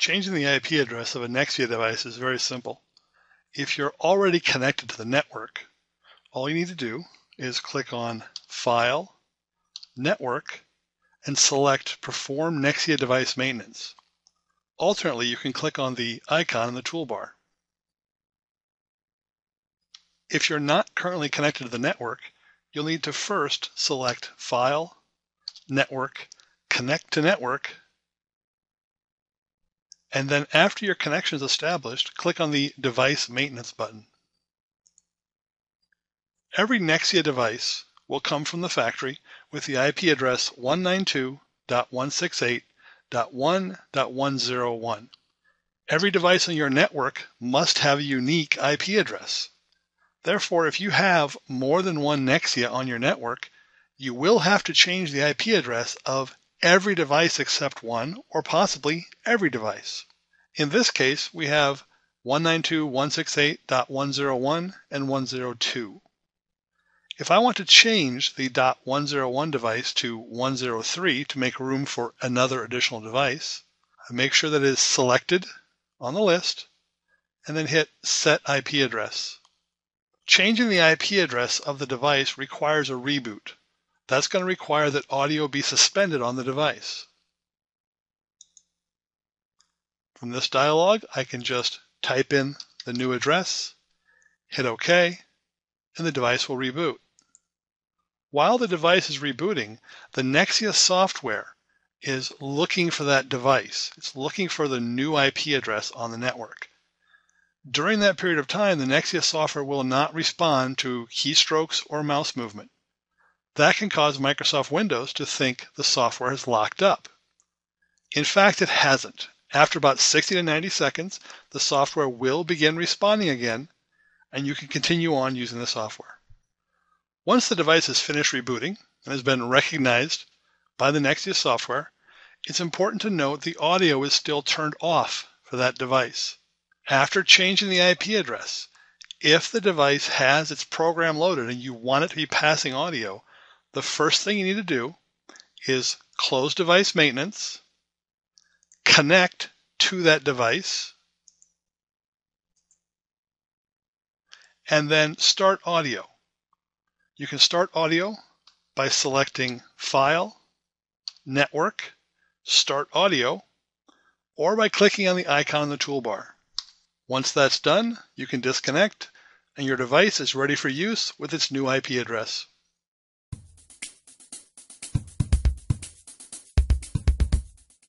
Changing the IP address of a Nexia device is very simple. If you're already connected to the network, all you need to do is click on File, Network, and select Perform Nexia Device Maintenance. Alternately, you can click on the icon in the toolbar. If you're not currently connected to the network, you'll need to first select File, Network, Connect to Network, and then after your connection is established, click on the Device Maintenance button. Every Nexia device will come from the factory with the IP address 192.168.1.101. Every device in your network must have a unique IP address. Therefore, if you have more than one Nexia on your network, you will have to change the IP address of every device except one, or possibly every device. In this case, we have 192.168.101 and 102. If I want to change the .101 device to 103 to make room for another additional device, I make sure that it is selected on the list, and then hit Set IP Address. Changing the IP address of the device requires a reboot. That's going to require that audio be suspended on the device. From this dialog, I can just type in the new address, hit OK, and the device will reboot. While the device is rebooting, the Nexia software is looking for that device. It's looking for the new IP address on the network. During that period of time, the Nexia software will not respond to keystrokes or mouse movement. That can cause Microsoft Windows to think the software has locked up. In fact, it hasn't. After about 60 to 90 seconds, the software will begin responding again, and you can continue on using the software. Once the device is finished rebooting and has been recognized by the Nexia software, it's important to note the audio is still turned off for that device. After changing the IP address, if the device has its program loaded and you want it to be passing audio, the first thing you need to do is close device maintenance, connect to that device, and then start audio. You can start audio by selecting File, Network, Start Audio, or by clicking on the icon in the toolbar. Once that's done, you can disconnect, and your device is ready for use with its new IP address.